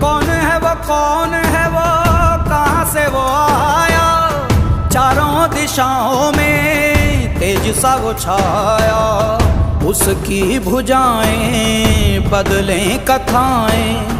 कौन है वो, कौन है वो, कहाँ से वो आया? चारों दिशाओं में तेज सा वो छाया। उसकी भुजाएं बदलें कथाएं,